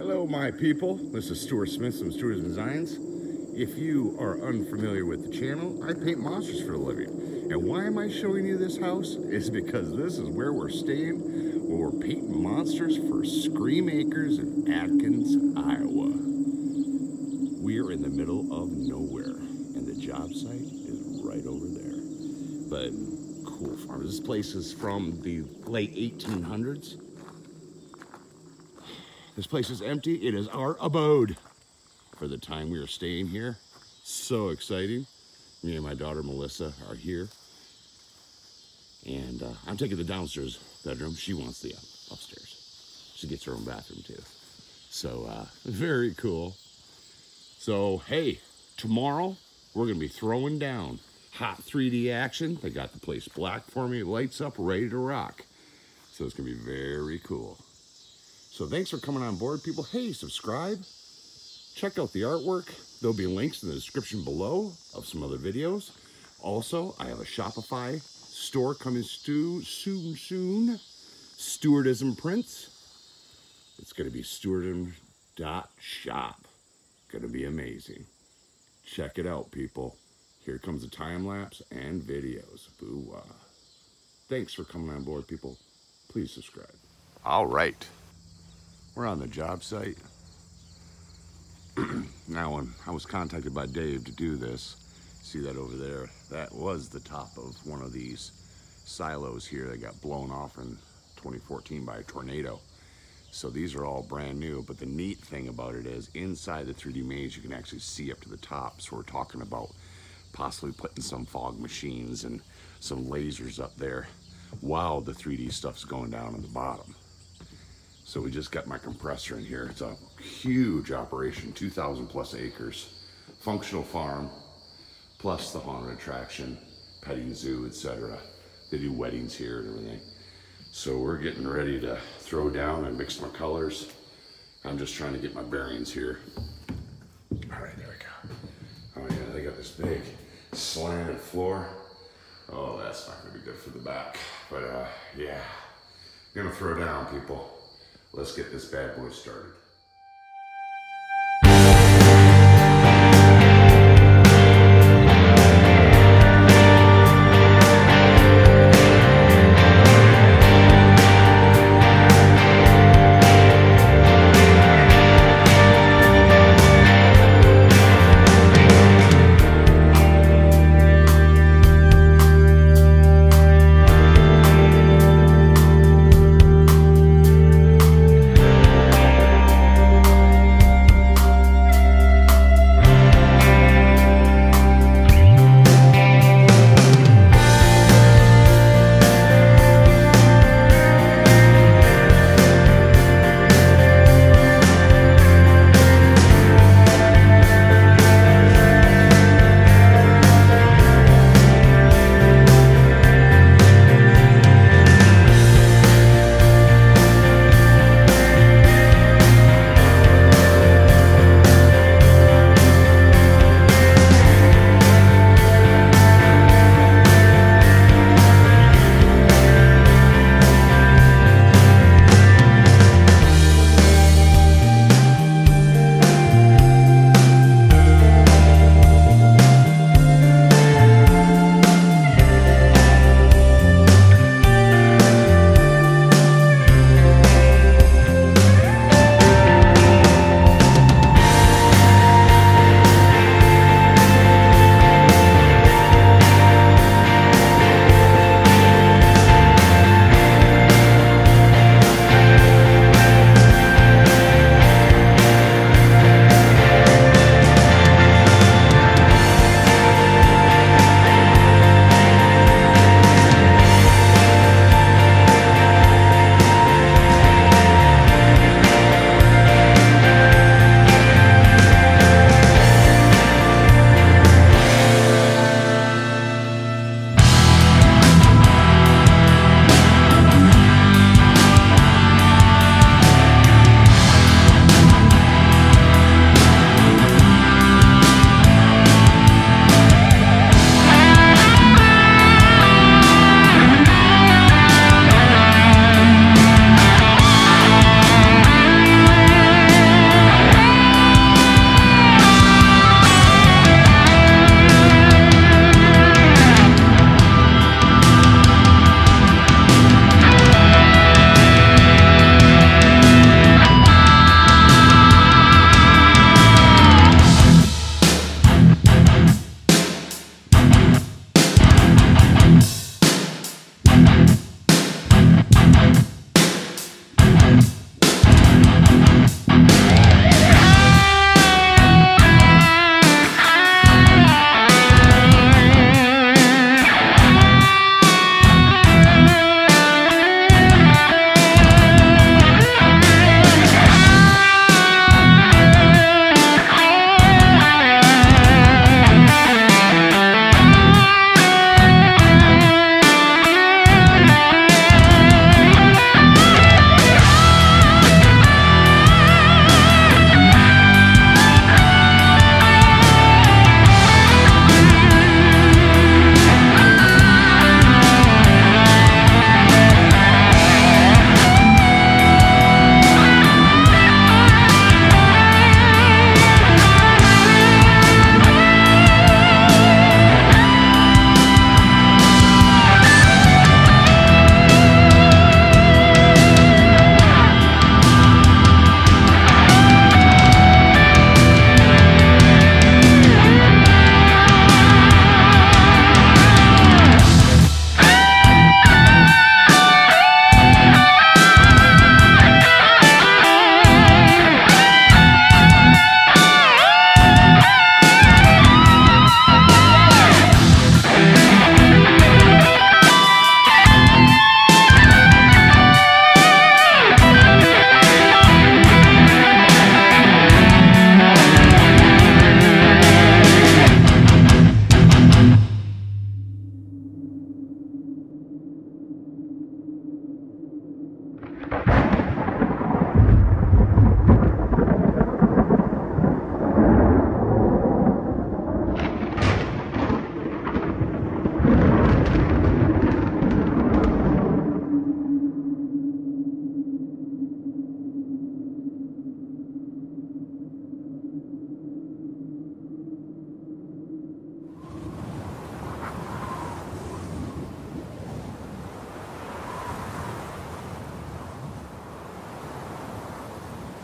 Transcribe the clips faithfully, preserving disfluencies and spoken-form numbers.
Hello, my people. This is Stuart Smith from Stuart's Designs. If you are unfamiliar with the channel, I paint monsters for a living. And why am I showing you this house? It's because this is where we're staying, where we're painting monsters for Scream Acres in Atkins, Iowa. We are in the middle of nowhere, and the job site is right over there. But cool farm. This place is from the late eighteen hundreds. This place is empty. It is our abode for the time we are staying here. So exciting. Me and my daughter Melissa are here. And uh, I'm taking the downstairs bedroom. She wants the up upstairs. She gets her own bathroom too. So uh, very cool. So hey, tomorrow we're gonna be throwing down hot three D action. They got the place black for me, lights up, ready to rock. So it's gonna be very cool. So thanks for coming on board, people. Hey, subscribe. Check out the artwork. There'll be links in the description below of some other videos. Also, I have a Shopify store coming soon, soon, soon. Stuartizm Prints. It's going to be stuartism dot shop. Going to be amazing. Check it out, people. Here comes the time lapse and videos. Boo-wah. Thanks for coming on board, people. Please subscribe. All right. We're on the job site. Now, when I was contacted by Dave to do this, see that over there? That was the top of one of these silos here that got blown off in twenty fourteen by a tornado. So these are all brand new, but the neat thing about it is inside the three D maze, you can actually see up to the top. So we're talking about possibly putting some fog machines and some lasers up there while the three D stuff's going down on the bottom. So we just got my compressor in here. It's a huge operation, two thousand plus acres, functional farm, plus the haunted attraction, petting zoo, et cetera. They do weddings here and everything. So we're getting ready to throw down and mix my colors. I'm just trying to get my bearings here. All right, there we go. Oh yeah, they got this big slanted floor. Oh, that's not gonna be good for the back. But uh, yeah, I'm gonna throw down, people. Let's get this bad boy started.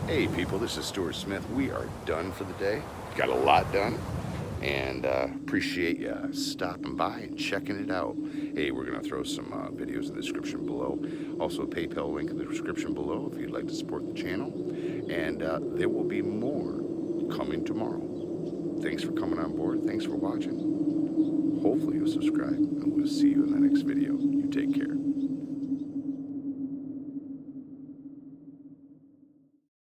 Hey people, this is Stuart Smith. We are done for the day. Got a lot done, and uh, appreciate you stopping by and checking it out. Hey, we're gonna throw some uh, videos in the description below. Also a PayPal link in the description below if you'd like to support the channel. And uh, there will be more coming tomorrow. Thanks for coming on board. Thanks for watching. Hopefully you'll subscribe, and we'll see you in the next video. You take care.